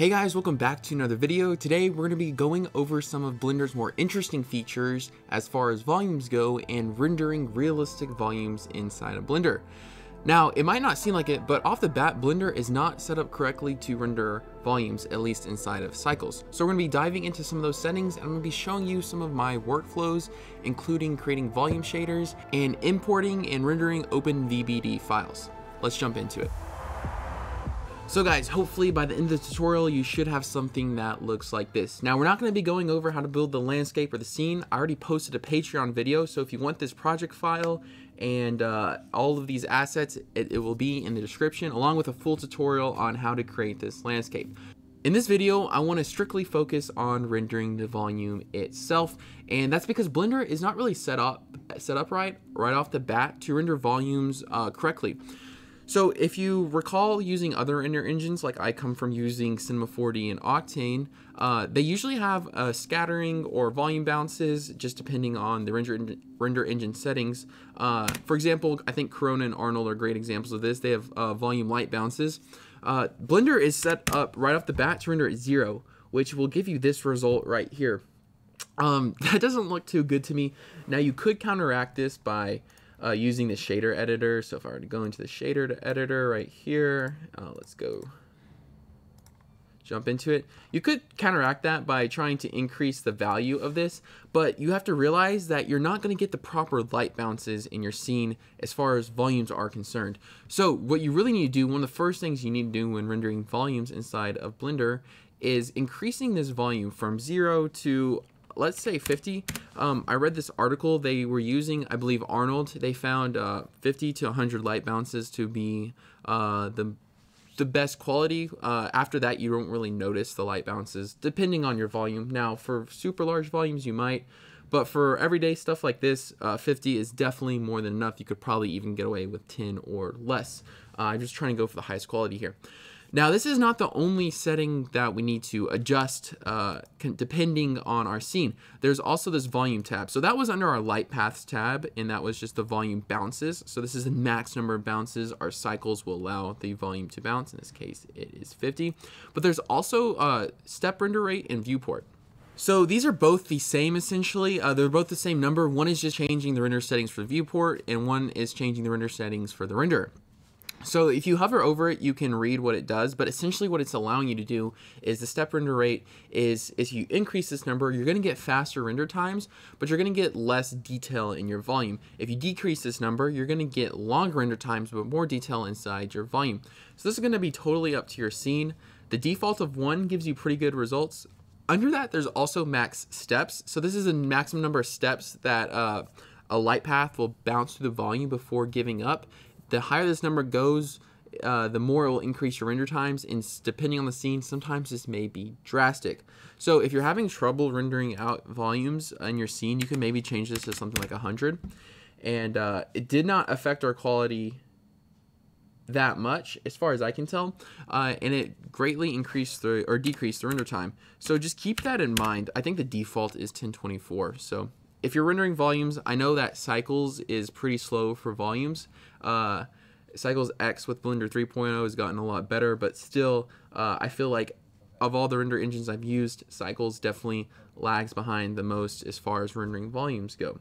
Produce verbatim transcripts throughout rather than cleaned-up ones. Hey guys, welcome back to another video. Today we're going to be going over some of Blender's more interesting features as far as volumes go and rendering realistic volumes inside of Blender. Now, it might not seem like it, but off the bat, Blender is not set up correctly to render volumes, at least inside of Cycles. So we're going to be diving into some of those settings, and I'm going to be showing you some of my workflows, including creating volume shaders and importing and rendering OpenVDB files. Let's jump into it. So guys, hopefully by the end of the tutorial, you should have something that looks like this. Now, we're not going to be going over how to build the landscape or the scene. I already posted a Patreon video, so if you want this project file and uh, all of these assets, it, it will be in the description, along with a full tutorial on how to create this landscape. In this video, I want to strictly focus on rendering the volume itself, and that's because Blender is not really set up, set up right, right off the bat to render volumes uh, correctly. So if you recall using other render engines, like I come from using Cinema four D and Octane, uh, they usually have uh, scattering or volume bounces, just depending on the render, en render engine settings. Uh, for example, I think Corona and Arnold are great examples of this. They have uh, volume light bounces. Uh, Blender is set up right off the bat to render at zero, which will give you this result right here. Um, that doesn't look too good to me. Now, you could counteract this by Uh, using the shader editor. So if I were to go into the shader to editor right here, uh, let's go jump into it. You could counteract that by trying to increase the value of this, but you have to realize that you're not going to get the proper light bounces in your scene as far as volumes are concerned. So what you really need to do, one of the first things you need to do when rendering volumes inside of Blender, is increasing this volume from zero to, let's say, fifty. Um, I read this article. They were using, I believe, Arnold. They found uh, fifty to one hundred light bounces to be uh, the the best quality. Uh, after that, you don't really notice the light bounces, depending on your volume. Now, for super large volumes, you might, but for everyday stuff like this, uh, fifty is definitely more than enough. You could probably even get away with ten or less. Uh, I'm just trying to go for the highest quality here. Now, this is not the only setting that we need to adjust uh, depending on our scene. There's also this volume tab. So that was under our light paths tab, and that was just the volume bounces. So this is the max number of bounces our cycles will allow the volume to bounce. In this case, it is fifty. But there's also uh, step render rate and viewport. So these are both the same, essentially. Uh, they're both the same number. One is just changing the render settings for the viewport, and one is changing the render settings for the renderer. So if you hover over it, you can read what it does, but essentially what it's allowing you to do is the step render rate is, is you increase this number, you're going to get faster render times, but you're going to get less detail in your volume. If you decrease this number, you're going to get longer render times, but more detail inside your volume. So this is going to be totally up to your scene. The default of one gives you pretty good results. Under that, there's also max steps. So this is the maximum number of steps that uh, a light path will bounce through the volume before giving up. The higher this number goes, uh, the more it will increase your render times, and depending on the scene, sometimes this may be drastic. So if you're having trouble rendering out volumes in your scene, you can maybe change this to something like one hundred. And uh, it did not affect our quality that much, as far as I can tell, uh, and it greatly increased the, or decreased the render time. So just keep that in mind. I think the default is ten twenty-four, so if you're rendering volumes, I know that Cycles is pretty slow for volumes. Uh, Cycles X with Blender three point oh has gotten a lot better, but still, uh, I feel like of all the render engines I've used, Cycles definitely lags behind the most as far as rendering volumes go.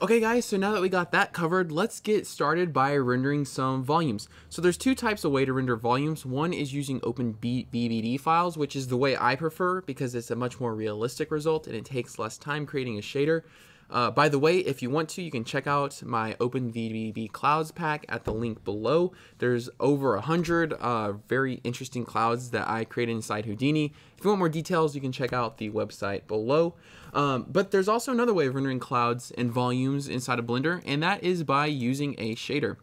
Okay guys, so now that we got that covered, let's get started by rendering some volumes. So there's two types of way to render volumes. One is using OpenVDB files, which is the way I prefer because it's a much more realistic result and it takes less time creating a shader. Uh, by the way, if you want to, you can check out my OpenVDB clouds pack at the link below. There's over a hundred uh, very interesting clouds that I created inside Houdini. If you want more details, you can check out the website below. Um, but there's also another way of rendering clouds and volumes inside of Blender, and that is by using a shader.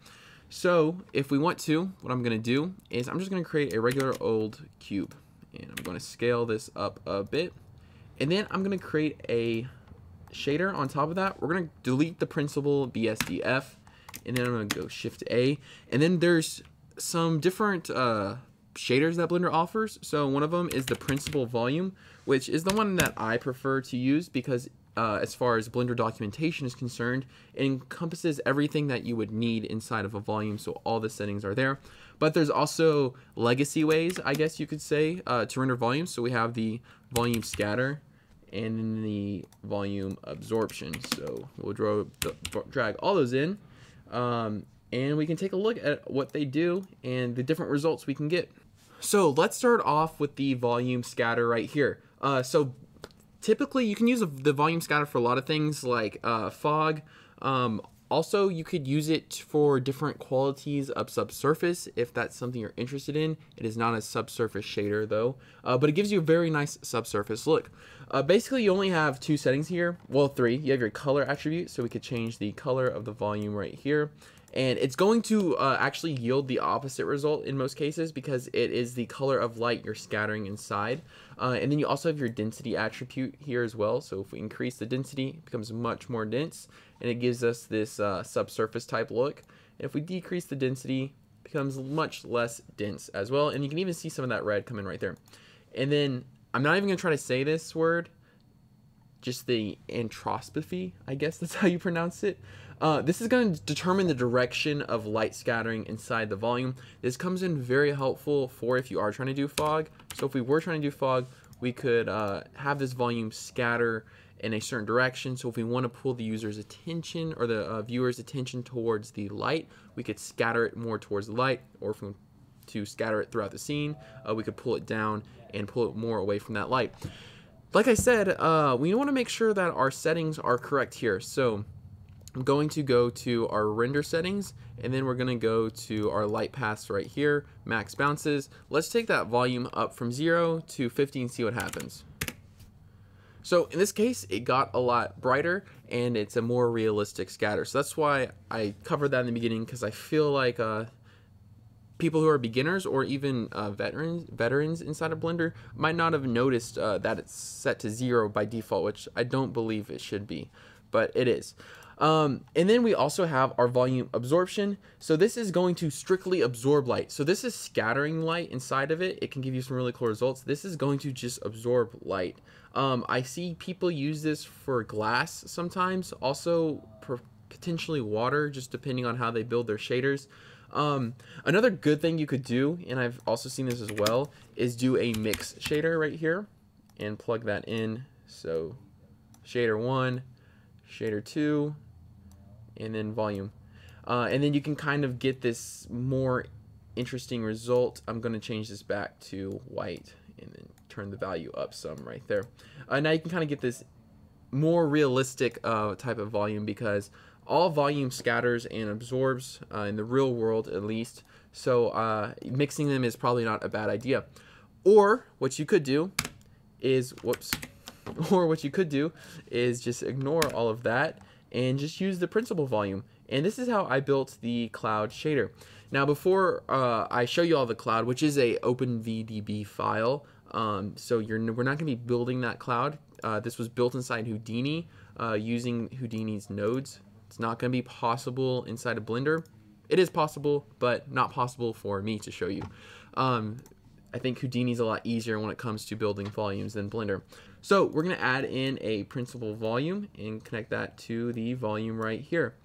So if we want to, what I'm going to do is I'm just going to create a regular old cube, and I'm going to scale this up a bit, and then I'm going to create a shader on top of that. We're going to delete the principal B S D F, and then I'm going to go shift A, and then there's some different uh, shaders that Blender offers. So one of them is the principal volume, which is the one that I prefer to use because uh, as far as Blender documentation is concerned. It encompasses everything that you would need inside of a volume, so all the settings are there. But there's also legacy ways, I guess you could say, uh, to render volumes. So we have the volume scatter and the volume absorption. So we'll draw, drag all those in, um, and we can take a look at what they do and the different results we can get. So let's start off with the volume scatter right here. Uh, so typically you can use the volume scatter for a lot of things like uh, fog. Um, also, you could use it for different qualities of subsurface if that's something you're interested in. It is not a subsurface shader though, uh, but it gives you a very nice subsurface look. Uh, basically, you only have two settings here. Well, three. You have your color attribute, so we could change the color of the volume right here. And it's going to uh, actually yield the opposite result in most cases because it is the color of light you're scattering inside. Uh, and then you also have your density attribute here as well. So if we increase the density, it becomes much more dense and it gives us this uh, subsurface type look. And if we decrease the density, it becomes much less dense as well. And you can even see some of that red come in right there. And then I'm not even going to try to say this word. Just the anthroposophy, I guess that's how you pronounce it. Uh, this is going to determine the direction of light scattering inside the volume. This comes in very helpful for if you are trying to do fog. So if we were trying to do fog, we could uh, have this volume scatter in a certain direction. So if we want to pull the user's attention or the uh, viewer's attention towards the light, we could scatter it more towards the light, or if we to scatter it throughout the scene, uh, we could pull it down and pull it more away from that light. Like I said, uh, we want to make sure that our settings are correct here. So I'm going to go to our render settings, and then we're going to go to our light paths right here, max bounces. Let's take that volume up from zero to fifty and see what happens. So in this case, it got a lot brighter and it's a more realistic scatter. So that's why I covered that in the beginning, because I feel like uh, people who are beginners or even uh, veterans veterans inside of Blender might not have noticed uh, that it's set to zero by default, which I don't believe it should be, but it is. Um, and then we also have our volume absorption. So this is going to strictly absorb light. So this is scattering light inside of it. It can give you some really cool results. This is going to just absorb light. Um, I see people use this for glass sometimes, also potentially water, just depending on how they build their shaders. Um, another good thing you could do, and I've also seen this as well, is do a mix shader right here and plug that in. So shader one, shader two, and then volume. Uh, and then you can kind of get this more interesting result. I'm going to change this back to white and then turn the value up some right there. Uh, now you can kind of get this more realistic uh, type of volume, because all volume scatters and absorbs uh, in the real world, at least. So uh, mixing them is probably not a bad idea. Or what you could do is, whoops, or what you could do is just ignore all of that and just use the principal volume. And this is how I built the cloud shader. Now, before uh, I show you all the cloud, which is a Open V D B file, um, so you're, we're not going to be building that cloud. Uh, this was built inside Houdini uh, using Houdini's nodes. It's not going to be possible inside of Blender. It is possible, but not possible for me to show you. Um, I think Houdini's a lot easier when it comes to building volumes than Blender. So we're going to add in a principal volume and connect that to the volume right here.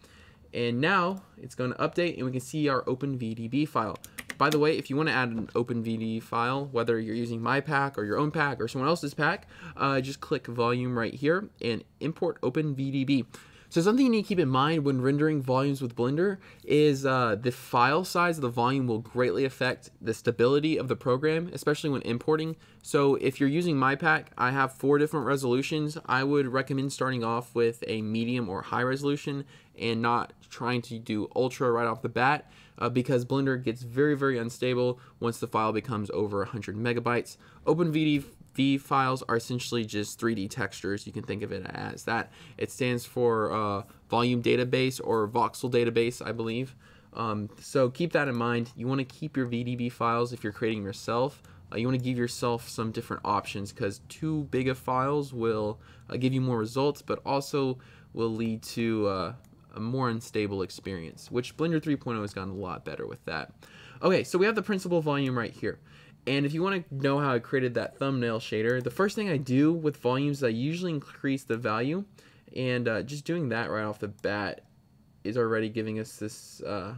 And now it's going to update and we can see our Open V D B file. By the way, if you want to add an Open V D B file, whether you're using my pack or your own pack or someone else's pack, uh, just click volume right here and import Open V D B. So something you need to keep in mind when rendering volumes with Blender is uh, the file size of the volume will greatly affect the stability of the program, especially when importing. So if you're using my pack, I have four different resolutions. I would recommend starting off with a medium or high resolution and not trying to do ultra right off the bat, uh, because Blender gets very, very unstable once the file becomes over one hundred megabytes. Open V D B files are essentially just three D textures. You can think of it as that. It stands for uh, volume database or voxel database, I believe. Um, so keep that in mind. You want to keep your V D B files if you're creating yourself. Uh, you want to give yourself some different options, because too big of files will uh, give you more results, but also will lead to uh, a more unstable experience, which Blender three point oh has gotten a lot better with that. Okay, so we have the principal volume right here. And if you want to know how I created that thumbnail shader, the first thing I do with volumes is I usually increase the value, and uh, just doing that right off the bat is already giving us this uh,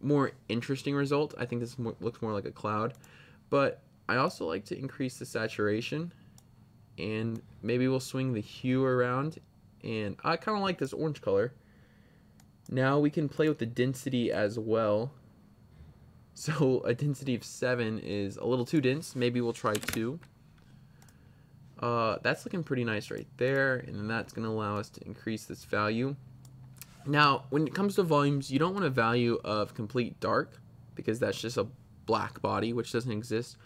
more interesting result. I think this more, looks more like a cloud, but I also like to increase the saturation, and maybe we'll swing the hue around, and I kind of like this orange color. Now we can play with the density as well. So a density of seven is a little too dense. Maybe we'll try two. Uh, that's looking pretty nice right there, and then that's gonna allow us to increase this value. Now, when it comes to volumes, you don't want a value of complete dark, because that's just a black body, which doesn't exist,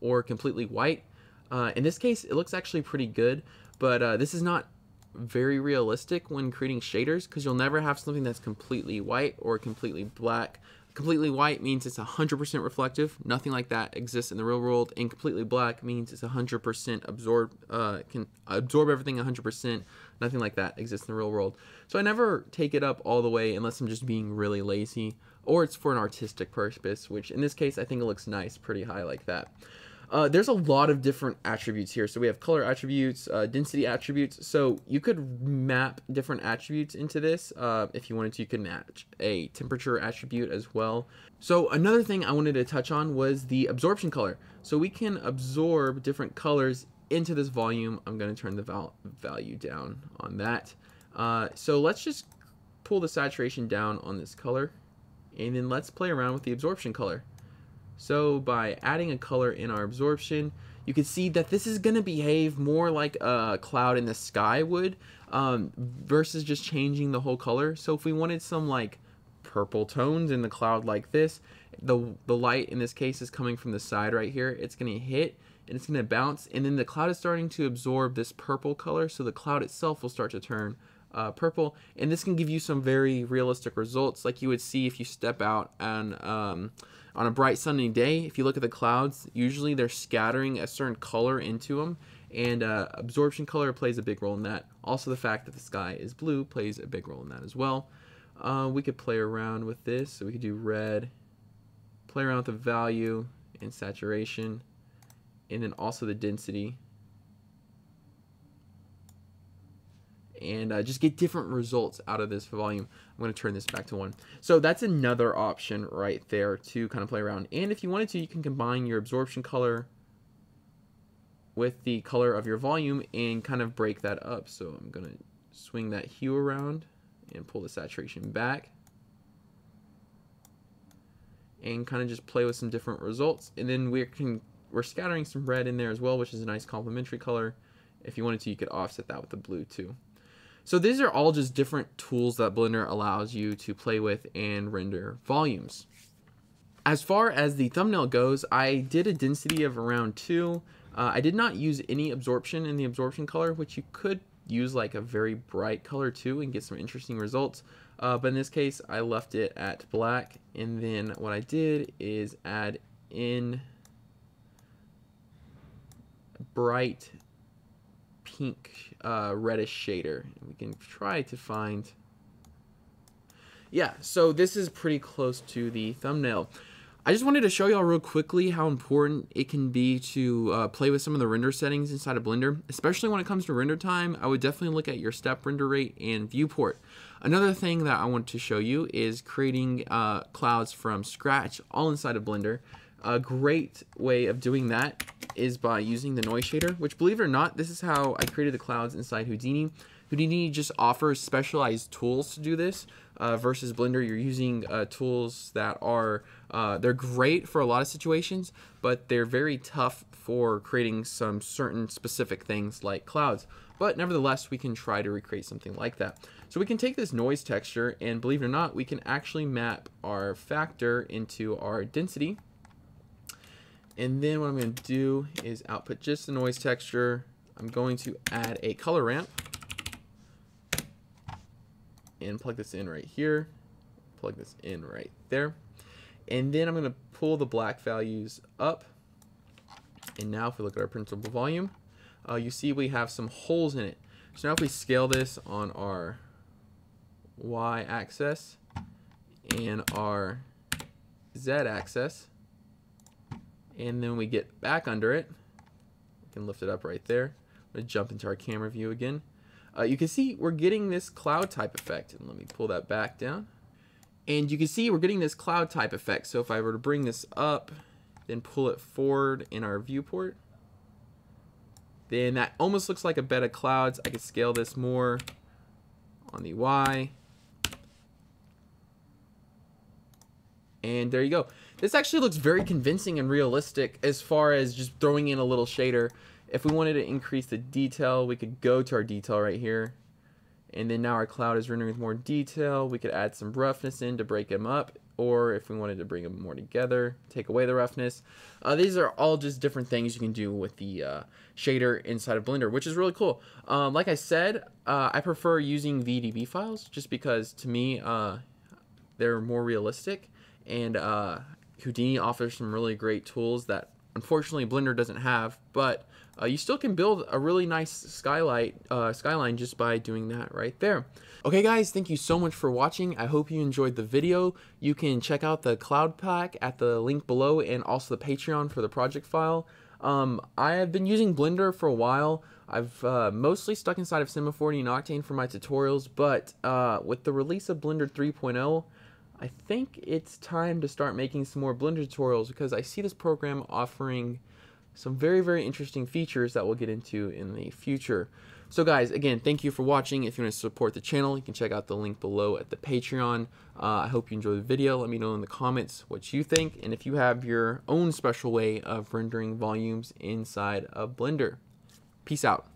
or completely white. Uh, in this case, it looks actually pretty good, but uh, this is not very realistic when creating shaders, because you'll never have something that's completely white or completely black. Completely white means it's one hundred percent reflective. Nothing like that exists in the real world. And completely black means it's one hundred percent absorb, uh, can absorb everything one hundred percent. Nothing like that exists in the real world. So I never take it up all the way unless I'm just being really lazy, or it's for an artistic purpose, which in this case, I think it looks nice, pretty high like that. Uh, there's a lot of different attributes here. So we have color attributes, uh, density attributes. So you could map different attributes into this. Uh, if you wanted to, you could match a temperature attribute as well. So another thing I wanted to touch on was the absorption color. So we can absorb different colors into this volume. I'm going to turn the val value down on that. Uh, so let's just pull the saturation down on this color, and then let's play around with the absorption color. So by adding a color in our absorption, you can see that this is going to behave more like a cloud in the sky would, um, versus just changing the whole color. So if we wanted some like purple tones in the cloud like this, the, the light in this case is coming from the side right here. It's going to hit and it's going to bounce, and then the cloud is starting to absorb this purple color. So the cloud itself will start to turn uh, purple, and this can give you some very realistic results like you would see if you step out and, um, on a bright sunny day. If you look at the clouds, usually they're scattering a certain color into them, and uh, absorption color plays a big role in that. Also, the fact that the sky is blue plays a big role in that as well. Uh, we could play around with this, so we could do red, play around with the value and saturation, and then also the density, and uh, just get different results out of this volume. I'm going to turn this back to one. So that's another option right there to kind of play around. And if you wanted to, you can combine your absorption color with the color of your volume and kind of break that up. So I'm going to swing that hue around and pull the saturation back, and kind of just play with some different results. And then we can, we're scattering some red in there as well, which is a nice complementary color. If you wanted to, you could offset that with the blue too. So these are all just different tools that Blender allows you to play with and render volumes. As far as the thumbnail goes, I did a density of around two. Uh, I did not use any absorption in the absorption color, which you could use like a very bright color too and get some interesting results. Uh, but in this case, I left it at black. And then what I did is add in bright pink uh, reddish shader. We can try to find, yeah, so this is pretty close to the thumbnail. I just wanted to show y'all real quickly how important it can be to uh, play with some of the render settings inside of Blender, especially when it comes to render time. I would definitely look at your step render rate and viewport. Another thing that I want to show you is creating uh, clouds from scratch all inside of Blender. A great way of doing that is by using the noise shader, which, believe it or not, this is how I created the clouds inside Houdini. Houdini just offers specialized tools to do this uh, versus Blender. You're using uh, tools that are, uh, they're great for a lot of situations, but they're very tough for creating some certain specific things like clouds. But nevertheless, we can try to recreate something like that. So we can take this noise texture, and believe it or not, we can actually map our factor into our density. And then what I'm going to do is output just the noise texture. I'm going to add a color ramp and plug this in right here, plug this in right there. And then I'm going to pull the black values up. And now if we look at our principal volume, uh, you see we have some holes in it. So now if we scale this on our Y axis and our Z axis, and then we get back under it. We can lift it up right there. I'm going to jump into our camera view again. Uh, you can see we're getting this cloud type effect, and let me pull that back down. And you can see we're getting this cloud type effect. So if I were to bring this up, then pull it forward in our viewport, then that almost looks like a bed of clouds. I could scale this more on the Y. And there you go. This actually looks very convincing and realistic as far as just throwing in a little shader. If we wanted to increase the detail, we could go to our detail right here. And then now our cloud is rendering with more detail. We could add some roughness in to break them up. Or if we wanted to bring them more together, take away the roughness. Uh, these are all just different things you can do with the uh, shader inside of Blender, which is really cool. Um, like I said, uh, I prefer using V D B files just because to me, uh, they're more realistic. And uh, Houdini offers some really great tools that unfortunately Blender doesn't have, but uh, you still can build a really nice skylight uh, skyline just by doing that right there. Okay guys, thank you so much for watching. I hope you enjoyed the video. You can check out the cloud pack at the link below and also the Patreon for the project file. Um, I have been using Blender for a while. I've uh, mostly stuck inside of Cinema four D and Octane for my tutorials, but uh, with the release of Blender three point oh, I think it's time to start making some more Blender tutorials because I see this program offering some very, very interesting features that we'll get into in the future. So guys, again, thank you for watching. If you want to support the channel, you can check out the link below at the Patreon. Uh, I hope you enjoyed the video. Let me know in the comments what you think and if you have your own special way of rendering volumes inside of Blender. Peace out.